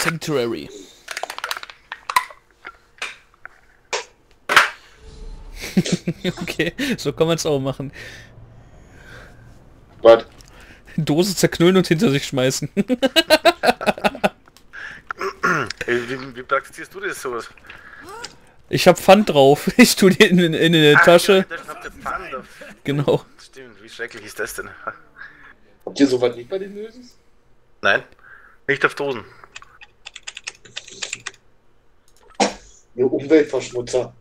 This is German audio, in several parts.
Sanctuary. Okay, so kann man es auch machen. Was? Dose zerknüllen und hinter sich schmeißen. Wie praktizierst du das so? Ich hab Pfand drauf. Ich tue die in eine Tasche. Pfand. Genau. Stimmt, wie schrecklich ist das denn? Habt ihr sowas nicht bei den Nösen? Nein, nicht auf Dosen. Ihr Umweltverschmutzer.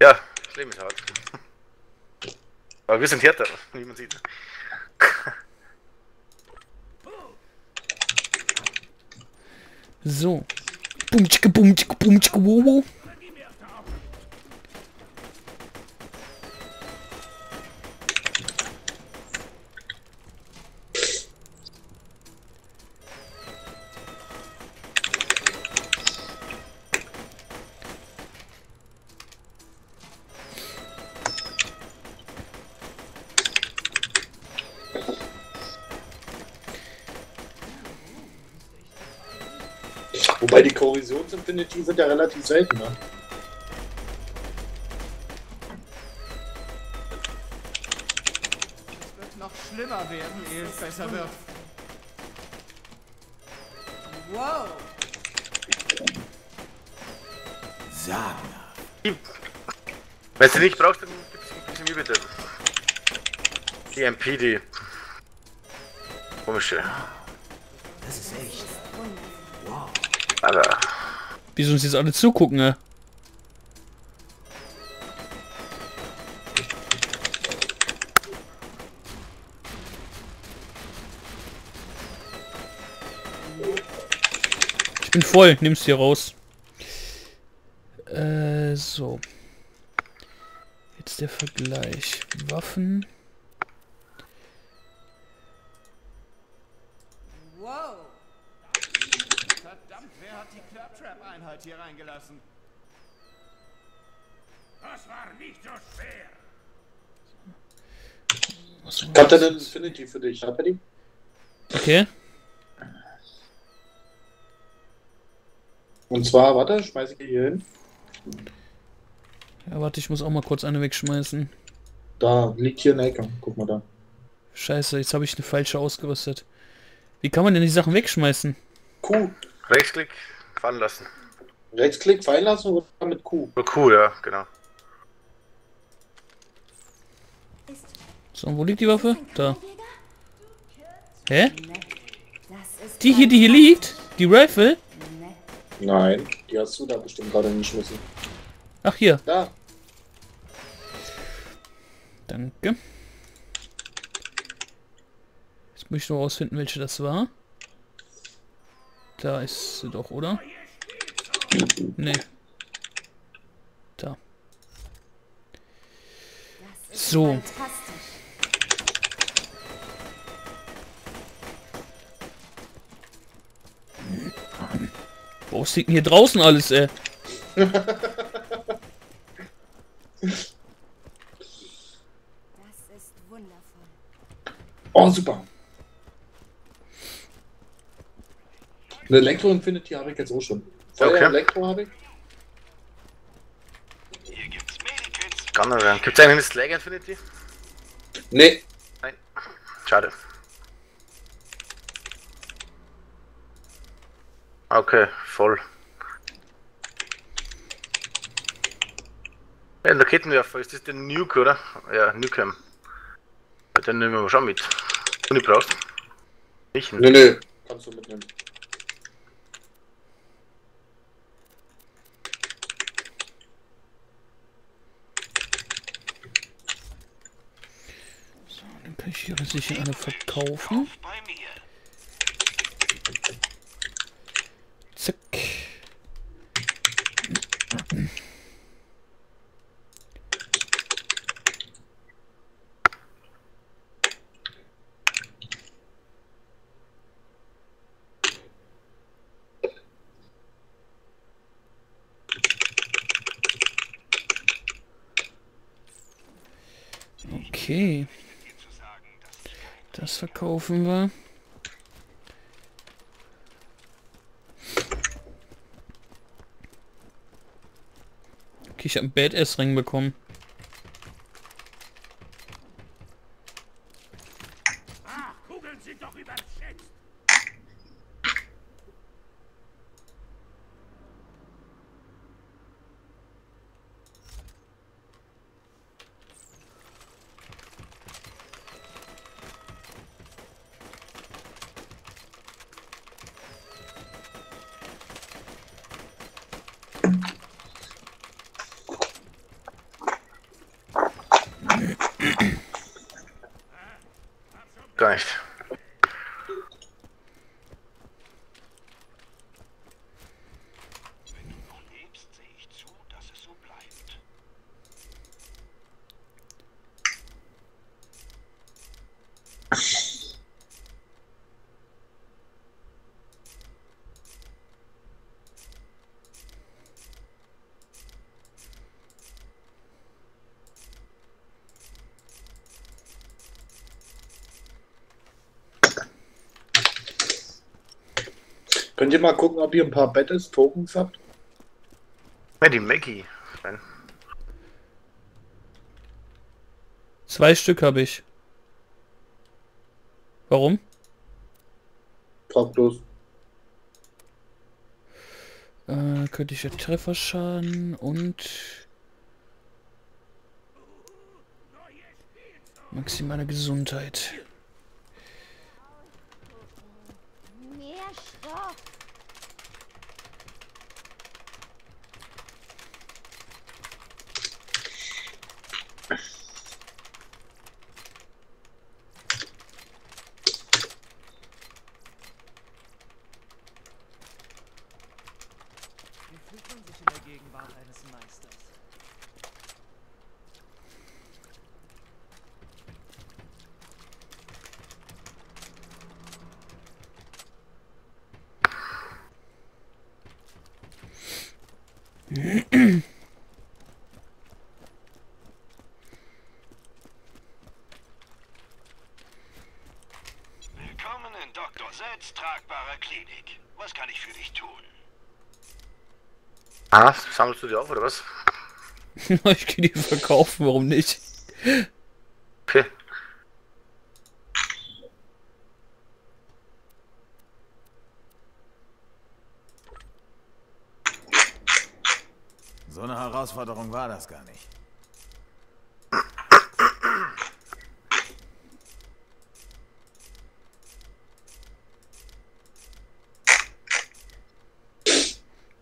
Ja, das Leben ist hart. Aber wir sind härter, wie man sieht. So. Bumtschke, bumtschke, bumtschke, wowo. Wobei die Korrosions-Infinity sind ja relativ selten, ne? Es wird noch schlimmer werden, ehe es besser wird. Wow! Sag mal. Wenn du nicht brauchst, dann gibst du ein bisschen Mühe, bitte. Die MPD. Komische. Das ist echt. Wow. Alter. Wieso uns jetzt alle zugucken, ne? Ich bin voll, nimm's dir raus. So. Jetzt der Vergleich. Waffen. Hier reingelassen. Das war nicht so schwer. Captain Infinity für dich, hab ich die? Okay. Und zwar, warte, schmeiße ich hier hin. Ja, warte, ich muss auch mal kurz eine wegschmeißen. Da, liegt hier eine Ecke, guck mal da. Scheiße, jetzt habe ich eine falsche ausgerüstet. Wie kann man denn die Sachen wegschmeißen? Q. Rechtsklick, fallen lassen. Rechtsklick fallen lassen oder mit Q? Mit Q, ja, genau. So, wo liegt die Waffe? Da. Hä? Die hier liegt? Die Rifle? Nein, die hast du da bestimmt gerade hingeschmissen. Ach, hier. Da. Danke. Jetzt muss ich noch rausfinden, welche das war. Da ist sie doch, oder? Nee. Da. So. Boah, was liegt denn hier draußen alles, ey? Das ist wundervoll. Oh, super. Eine Elektro-Infinity habe ich jetzt auch schon. Okay. Elektro habe ich. Hier gibt's Medikits. Kann er werden. Gibt's eigentlich eine Slayer Infinity? Nee. Nein. Schade. Okay, voll. Ja, der Raketenwerfer, ist das der Nuke, oder? Ja, Nukem. Den nehmen wir schon mit. Wenn du brauchst. Ich nicht. Nee, nee. Kannst du mitnehmen. Ich hier sich alle verkaufen. Zack. Okay. Das verkaufen wir. Okay, ich habe einen Badass-Ring bekommen. Reicht. Wenn du noch lebst, sehe ich zu, dass es so bleibt. Könnt ihr mal gucken, ob ihr ein paar Badass-Tokens habt? Ja, die Maggie. Nein. 2 Stück habe ich. Warum? Frag bloß. Kritischer Trefferschaden und... maximale Gesundheit. Willkommen in Dr. Setz tragbare Klinik. Was kann ich für dich tun? Ah, sammelst du die auf oder was? Ich kann die verkaufen, warum nicht? Okay. So eine Herausforderung war das gar nicht.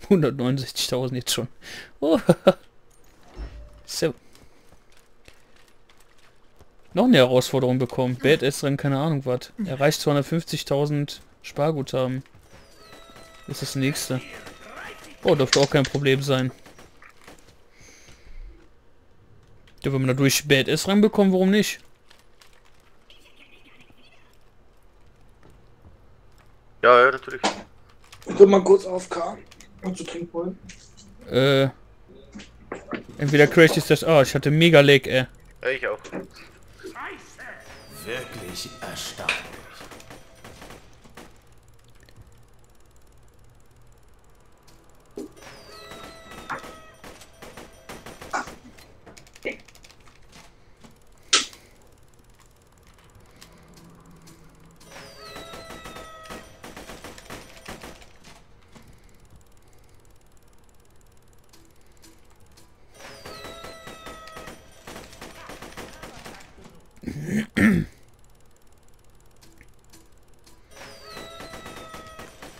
...169.000 jetzt schon. Oh. So. Noch eine Herausforderung bekommen. Badass-Ring, keine Ahnung was. Erreicht 250.000 Sparguthaben. Das ist das nächste. Oh, dürfte auch kein Problem sein. Ja, wenn man dadurch Badass-Ring bekommt, warum nicht? Ja, ja, natürlich. Guck mal kurz auf K. Zu trinken wollen? Entweder Crash ist das... Oh, ich hatte mega Lag, ey. Ja, ich auch. Wirklich erstaunlich.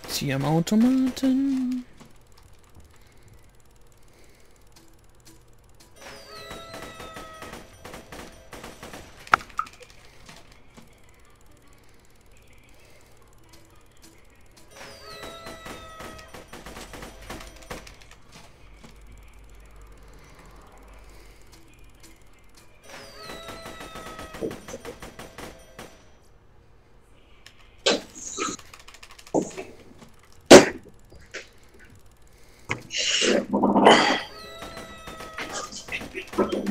Zieh am Automaten.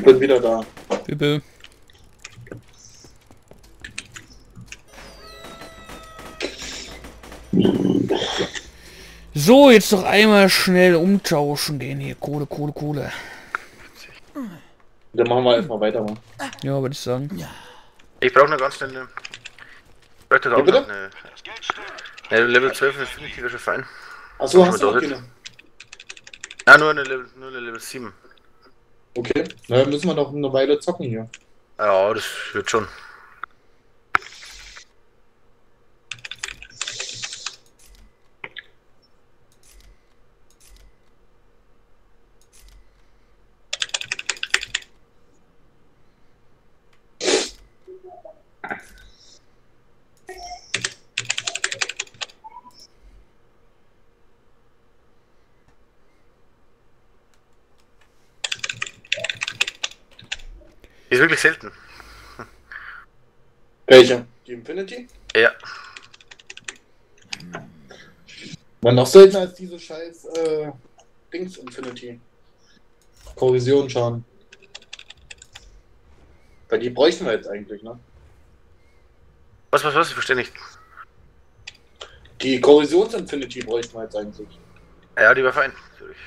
Bin wieder da. Bitte. So, jetzt noch einmal schnell umtauschen gehen hier. Kohle. Dann machen wir erstmal weiter, Mann. Ja, würde ich sagen. Ich brauche eine ganz schnelle. Ich brauche da auch noch eine Level 12 Infinity wäre schon fein. Achso, hast du noch keine? Ja, nur eine Level 7. Okay, naja, müssen wir noch eine Weile zocken hier. Ja, das wird schon. Die ist wirklich selten. Welche? Die Infinity? Ja. War noch seltener als diese scheiß Dings Infinity. Korrosionsschaden. Weil die bräuchten wir jetzt eigentlich, ne? Was? Ich verstehe nicht. Die Korrosions-Infinity bräuchten wir jetzt eigentlich. Ja, die war fein. Natürlich.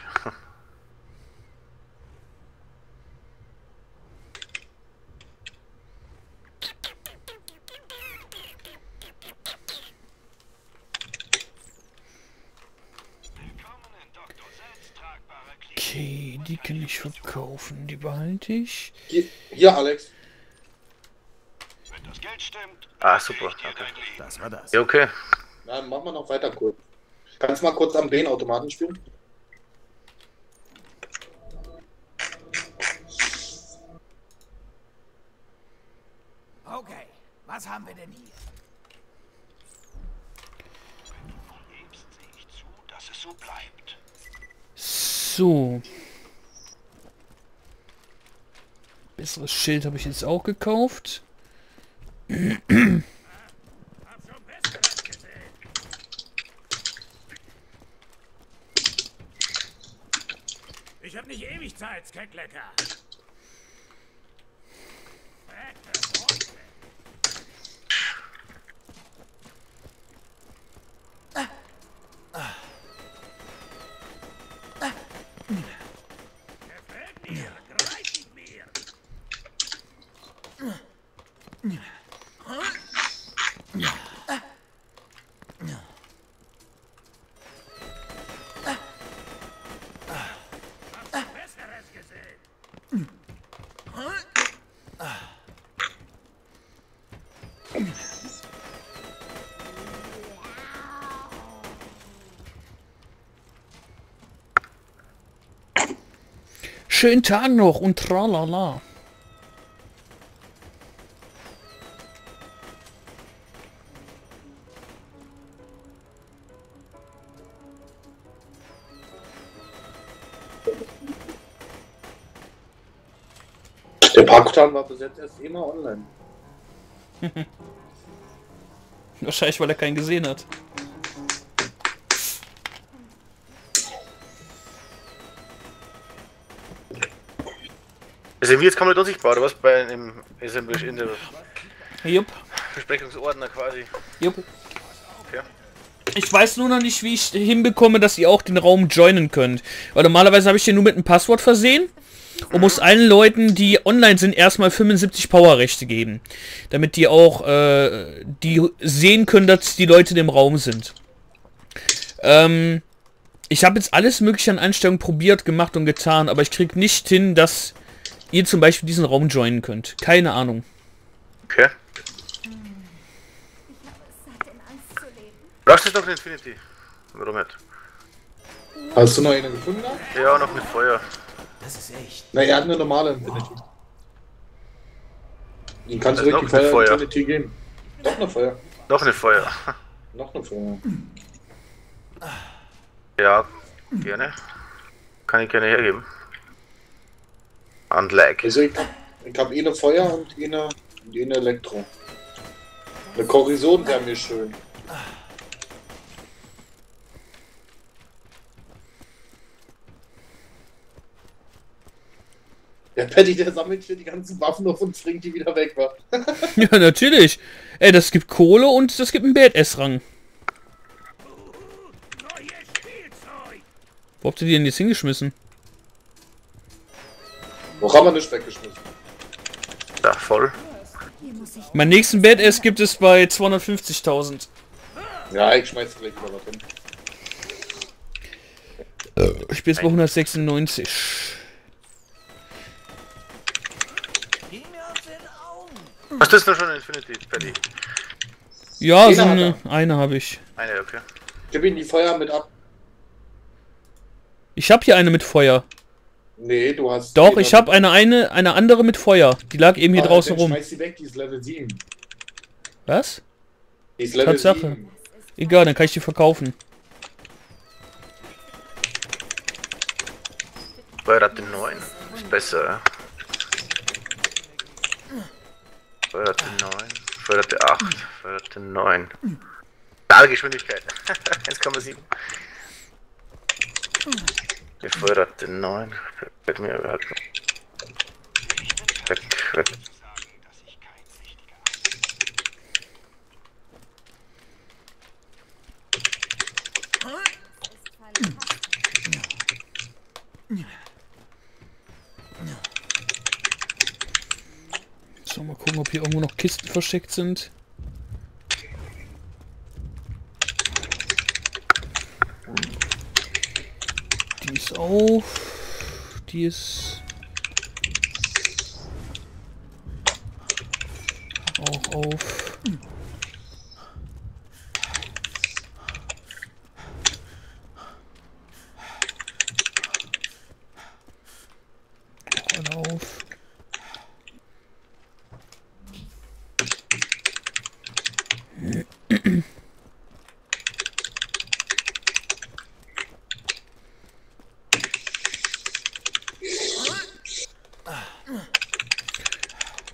Okay, die kann ich verkaufen, die behalte ich. Hier, Alex. Wenn das Geld stimmt, super. Okay. Das war das. Ja, okay. Na, machen wir noch weiter kurz. Kannst du mal kurz am Automaten spielen? Okay, was haben wir denn hier? Wenn du von lebst, sehe ich zu, dass es so bleibt. So. Besseres Schild habe ich jetzt auch gekauft. Ich habe nicht ewig Zeit, Kecklecker. Schönen Tag noch und tralala. Der Parkplan war bis jetzt erst immer online. Wahrscheinlich, weil er keinen gesehen hat. Sind wir jetzt komplett unsichtbar, oder was? Bei einem Assemblage in der Besprechungsordner quasi. Jupp. Okay. Ich weiß nur noch nicht, wie ich hinbekomme, dass ihr auch den Raum joinen könnt. Weil normalerweise habe ich den nur mit einem Passwort versehen und muss allen Leuten, die online sind, erstmal 75 Powerrechte geben. Damit die auch die sehen können, dass die Leute in dem Raum sind. Ich habe jetzt alles mögliche an Einstellungen probiert, gemacht und getan, aber ich kriege nicht hin, dass ihr zum Beispiel diesen Raum joinen könnt. Keine Ahnung. Okay. Brauchst du doch eine Infinity? Warum nicht? Hast du noch eine gefunden? Ja, noch mit Feuer. Das ist echt. Na, er hat eine normale Infinity. Wow. Den kannst du wirklich die Feuer-Infinity geben. Noch eine Feuer. Noch eine Feuer. Noch eine Feuer. Ja, gerne. Kann ich gerne hergeben. Und Lag. Also ich hab eine Feuer und eine Elektro. Eine Korrosion wäre mir schön. Der Patty, der sammelt hier die ganzen Waffen auf und bringt die wieder weg, wa? Ja, natürlich. Ey, das gibt Kohle und das gibt einen Badass-Rang. Wo habt ihr die denn jetzt hingeschmissen? Wo haben wir nicht weggeschmissen? Da voll. Mein nächsten Badass gibt es bei 250.000. Ja, ich schmeiß gleich mal was hin. Ich bin jetzt bei 196. Was ist das schon Infinity Penny? Ja, so eine habe ich. Eine, okay. Gib ihn die Feuer mit ab. Ich habe hier eine mit Feuer. Nee, du hast... Doch, ich habe eine andere mit Feuer. Die lag eben hier draußen rum. Schmeiß die weg, die ist Level 7. Was? Die ist Level 7. Tatsache. Egal, dann kann ich die verkaufen. Feuerrate 9. Ist besser. Feuerrate 9. Feuerrate 8. Feuerrate 9. Stahlgeschwindigkeit. 1,7. Gefeuert den 9. Weg, weg. So, mal gucken, ob hier irgendwo noch Kisten versteckt sind. Die ist auf. Die ist auch auf. Auch eine auf.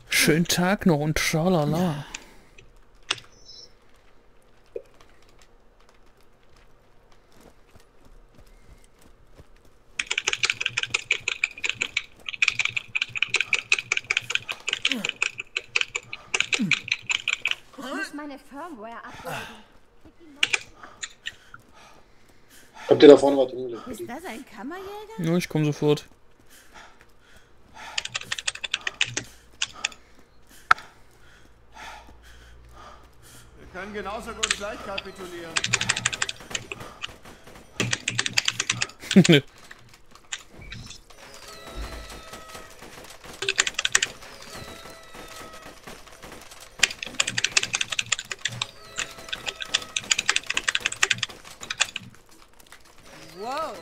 Schönen Tag noch und schalala. Habt ihr da vorne was umgelegt? Ist das ein Kammerjäger? Ja, ich komme sofort. Genauso gut gleich kapitulieren. Wow.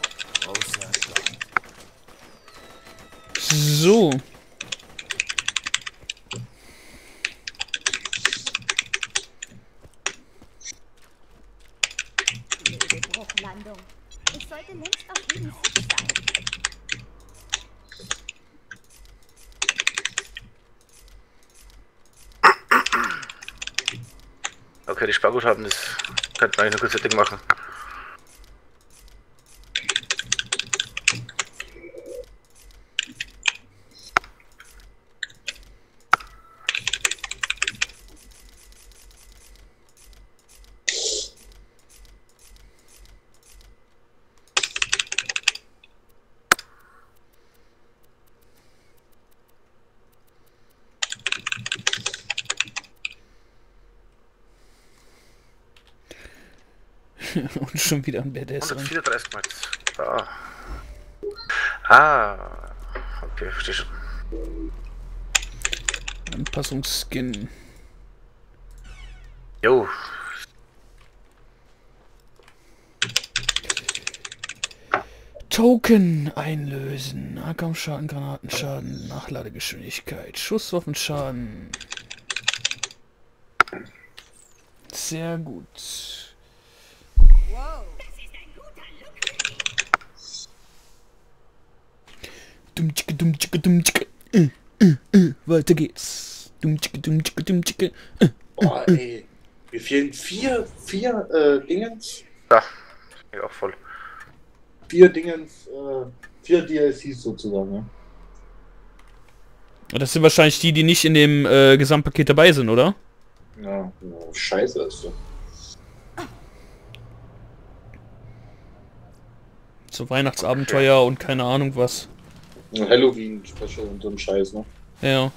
So. Ich sollte längst auf jeden Sicht sein. Okay, die Sparguthaben, das könnte man eigentlich nur kurz Ding machen. Und schon wieder ein Badass. 134 Max. Ah. Ah. Okay, verstehe schon. Anpassungsskin. Jo. Token einlösen. Nahkampfschaden, Granatenschaden, Nachladegeschwindigkeit, Schusswaffenschaden. Sehr gut. Wow. Das ist ein guter Look. Weiter geht's. Boah, ey. Mir fehlen vier Dingens. Ja, ich auch voll. Vier Dingens, vier DLCs sozusagen, ja. Das sind wahrscheinlich die, die nicht in dem Gesamtpaket dabei sind, oder? Ja, no, scheiße ist so. So Weihnachtsabenteuer, okay. Und keine Ahnung was. Halloween-Special und so ein Scheiß, ne? Ja.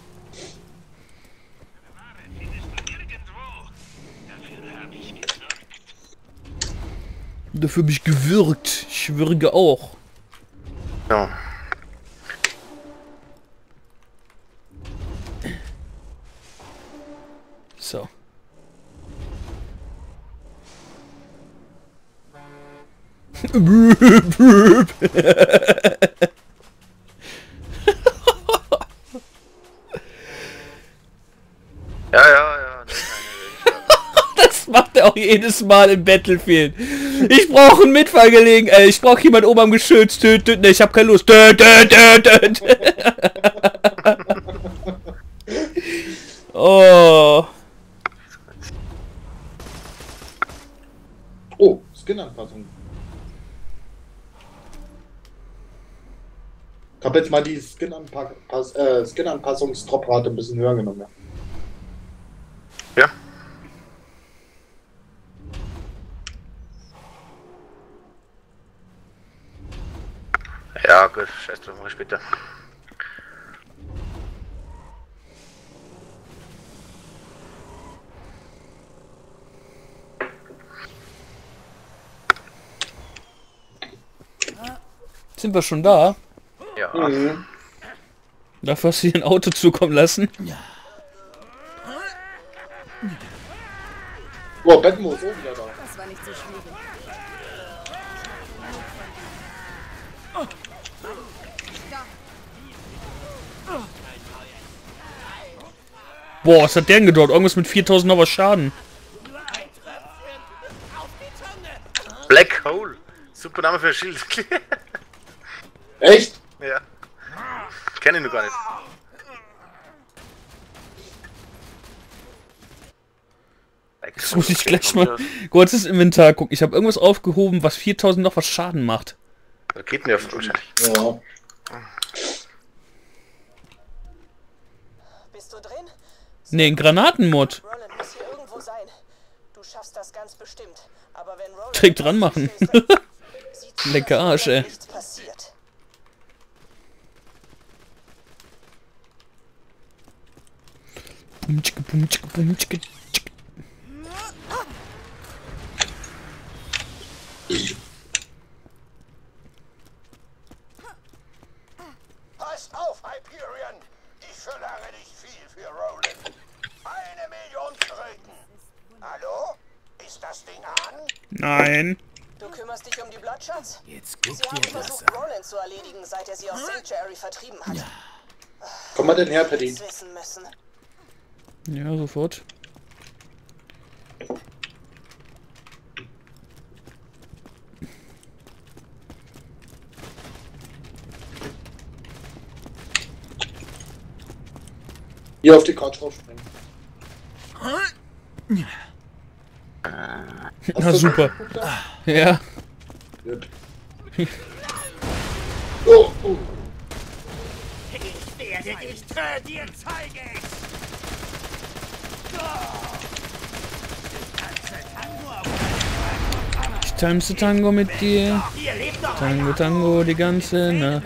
Dafür habe ich gewürgt. Ich würge auch. Ja. So. Ja. Das macht er auch jedes Mal im Battlefield. Ich brauche einen Mitfall gelegen. Ich brauche jemanden oben am Geschütz. Ne, ich habe keine Lust. Oh. Oh, Skin-Anpassung. Ich habe jetzt mal die Skin-Anpassungs-Drop-Rate ein bisschen höher genommen. Ja. Ja, gut, scheiß drauf, mach ich später. Sind wir schon da? Ja. Mhm. Dafür hast du hier ein Auto zukommen lassen? Ja. Oh, Bettmo ist oben wieder da. Das war nicht so schwierig. Boah, was hat der denn gedauert? Irgendwas mit 4000 noch was Schaden. Black Hole. Super Name für Schild. Echt? Ja. Ich kenne ihn nur gar nicht. Das muss ich gleich mal kurz ins Inventar gucken. Ich habe irgendwas aufgehoben, was 4000 noch was Schaden macht. Da geht mir auf wahrscheinlich. Ja. Bist du drin? Nee, ein Granatenmod. Roland muss hier irgendwo sein. Du schaffst das ganz bestimmt. Aber wenn Roland Trick dran machen. Lecker Arsch, ey. Passt auf, Hyperion! Ich verlange nicht viel für Roland. 1 Million Kröten. Hallo? Ist das Ding an? Nein. Du kümmerst dich um die Bloodschutz? Jetzt guck dir das an. Sie haben versucht, Roland zu erledigen, seit er sie aus Sanctuary vertrieben hat. Ja. Komm mal denn her, Paddy. Ja, sofort. Hier auf die Couch raufspringen. Na super. Ja. Gut. Oh. Ich werde dich dir zeigen. Ich tanze Tango mit dir. Tango, Tango, die ganze Nacht.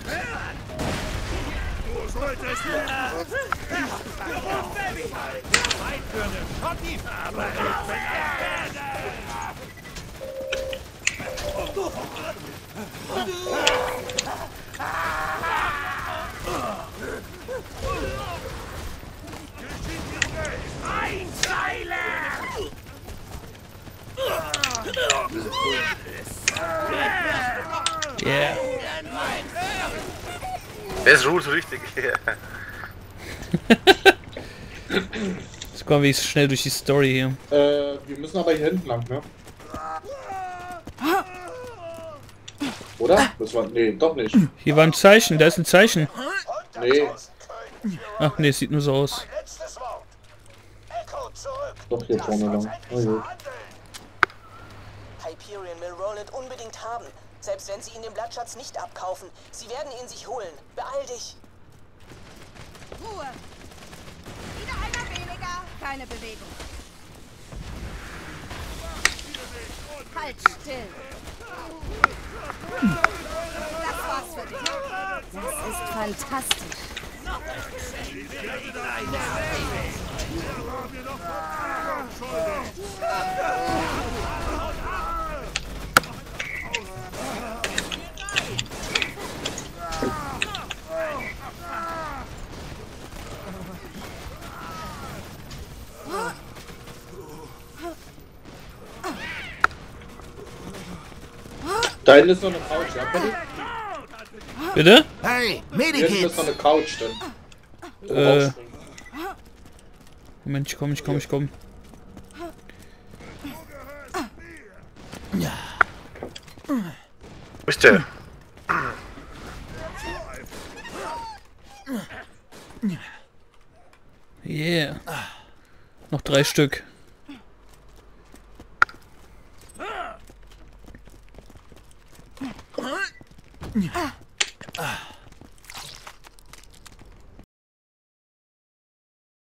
Yeah. Das ruht so richtig. Jetzt kommen wir schnell durch die Story hier. Wir müssen aber hier hinten lang, ne? Oder? Das war, nee, doch nicht. Hier war ein Zeichen, da ist ein Zeichen. Nee. Ach nee, sieht nur so aus. Doch hier vorne lang. Oh, Hyperion will Roland unbedingt haben, selbst wenn sie ihn den Blattschatz nicht abkaufen. Sie werden ihn sich holen. Beeil dich! Ruhe! Wieder einer weniger, keine Bewegung. Halt still! Das war's für dich. ist fantastisch. Da hinten ist noch eine Couch, ja, bitte? Hey, Medikit! Da hinten ist noch eine Couch, dann. Moment, ich komm. Ja. Wo ist der? Yeah. Noch 3 Stück.